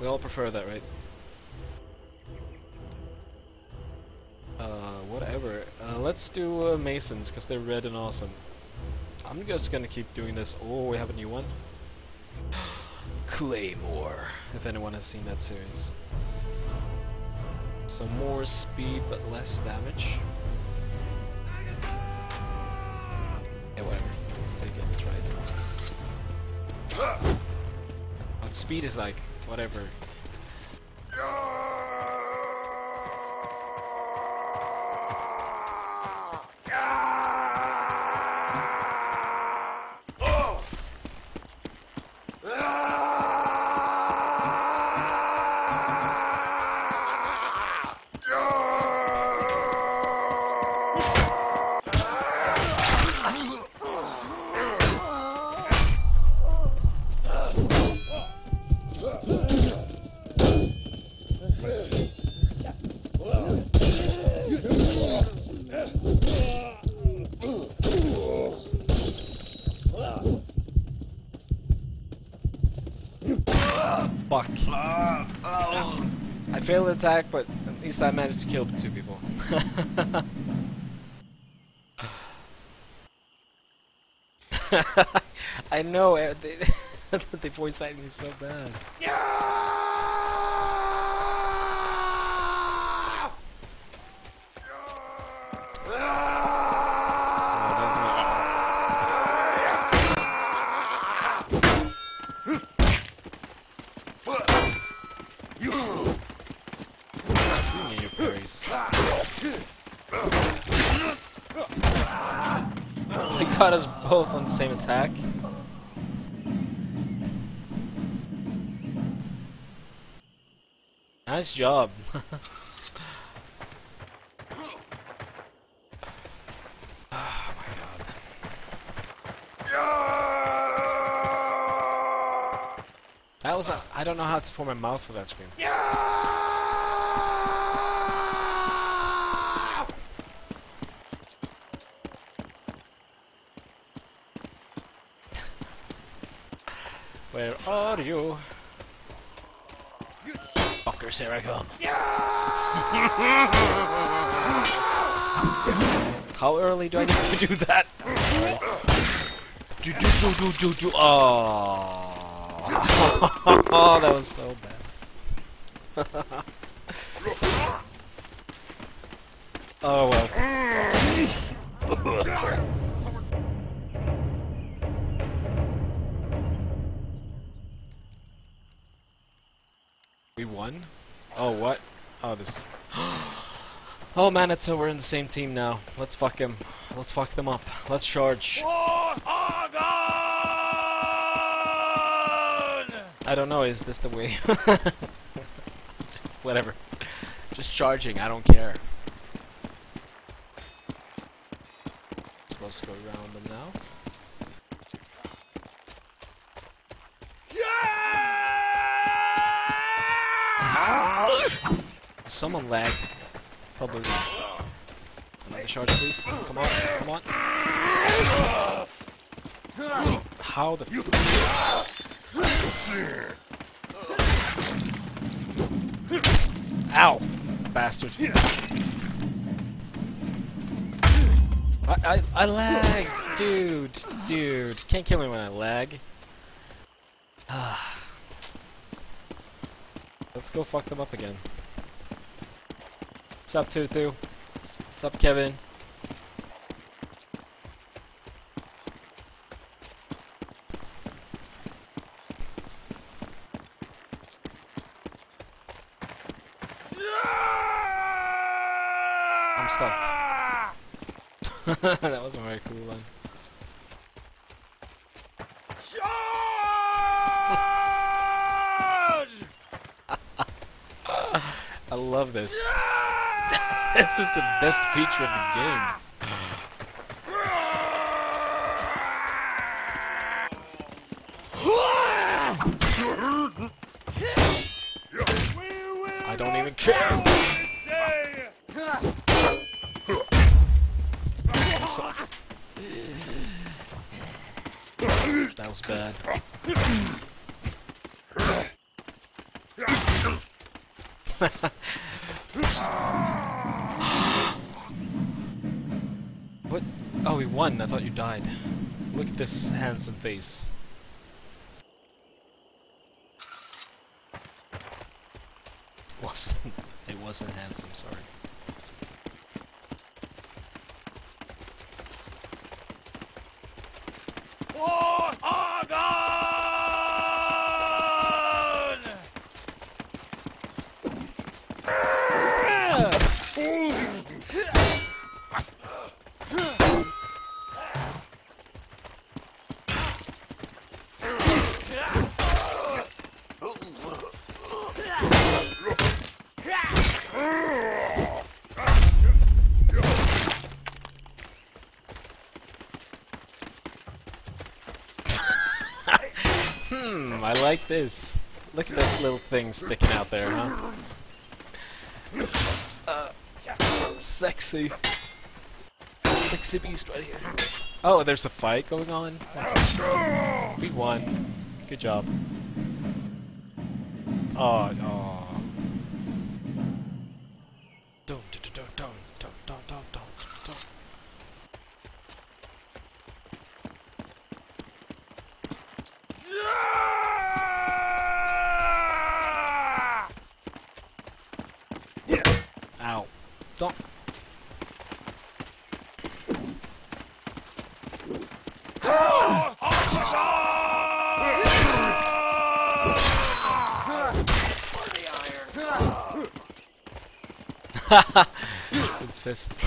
We all prefer that, right? Whatever. Let's do masons, because they're red and awesome. I'm just gonna keep doing this. Oh, we have a new one. Claymore, if anyone has seen that series. So more speed, but less damage. Yeah, whatever. Let's take it, try it. What speed is like, whatever. Fuck. I failed the attack, but at least I managed to kill two people. I know, they voice acting is so bad. They got us both on the same attack. Nice job. Oh my god. That was a, I don't know how to form my mouth for that scream. Where are you? Fuckers, here I come. How early do I need to do that? Oh, that was so bad. Oh well. We won? Oh, what? Oh, this. Oh man, it's so we're in the same team now. Let's fuck him. Let's fuck them up. Let's charge. I don't know, is this the way? Just whatever. Just charging, I don't care. I'm supposed to go around them now. Someone lagged. Probably. Another charge, please. Come on, come on. How the ow! Bastard. I lagged! Dude. Can't kill me when I lag. Let's go fuck them up again. What's up, Tutu? What's up, Kevin? I'm stuck. That was a very cool one. I love this. This is the best feature of the game. I don't even care. That was bad. What? Oh, we won. I thought you died. Look at this handsome face. It wasn't handsome, sorry. I like this. Look at that little thing sticking out there, huh? Sexy. Sexy beast right here. Oh, there's a fight going on? We won. Good job. Oh, no. Ow. Don't. Haha. Good fists.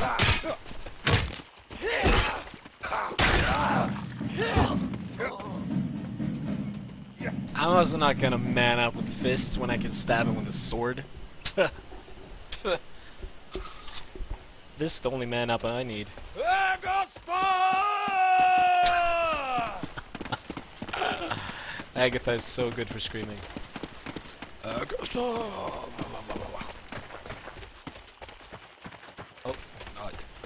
I'm also not gonna man up with fists when I can stab him with a sword. This is the only man up I need. Agatha is so good for screaming. Agatha! Oh, God.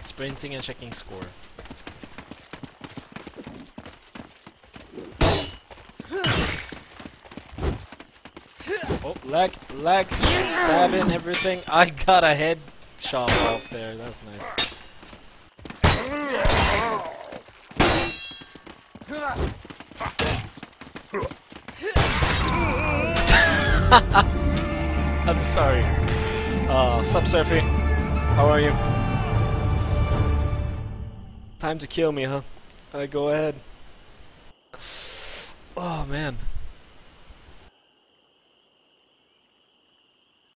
Sprinting and checking score. Oh, lag, stabbing everything. I got a head. Shot off there, that's nice. I'm sorry. Sup, Surfy? How are you? Time to kill me, huh? Go ahead. Oh, man.